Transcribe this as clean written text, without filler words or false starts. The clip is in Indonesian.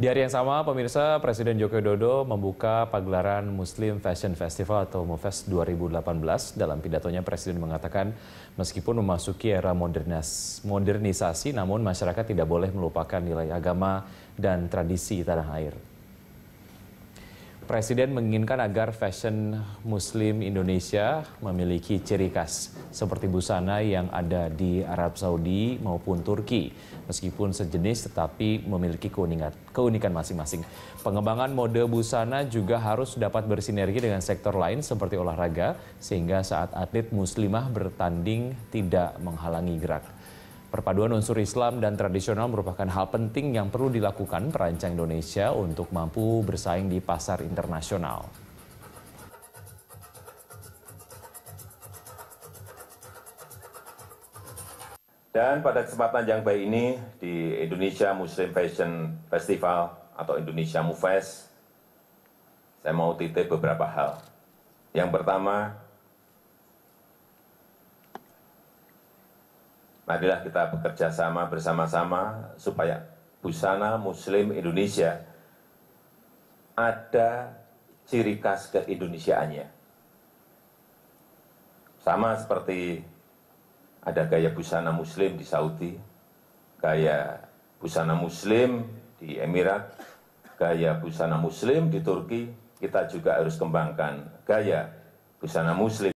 Di hari yang sama, pemirsa, Presiden Joko Widodo membuka pagelaran Muslim Fashion Festival atau MUFES 2018. Dalam pidatonya, Presiden mengatakan meskipun memasuki era modernisasi, namun masyarakat tidak boleh melupakan nilai agama dan tradisi tanah air. Presiden menginginkan agar fashion Muslim Indonesia memiliki ciri khas seperti busana yang ada di Arab Saudi maupun Turki. Meskipun sejenis tetapi memiliki keunikan masing-masing. Pengembangan mode busana juga harus dapat bersinergi dengan sektor lain seperti olahraga sehingga saat atlet muslimah bertanding tidak menghalangi gerak. Perpaduan unsur Islam dan tradisional merupakan hal penting yang perlu dilakukan perancang Indonesia untuk mampu bersaing di pasar internasional. Dan pada kesempatan yang baik ini di Indonesia Muslim Fashion Festival atau Indonesia MUFES, saya mau titip beberapa hal. Yang pertama, marilah kita bekerja sama bersama-sama supaya busana Muslim Indonesia ada ciri khas keindonesiaannya. Sama seperti ada gaya busana Muslim di Saudi, gaya busana Muslim di Emirat, gaya busana Muslim di Turki, kita juga harus kembangkan gaya busana Muslim.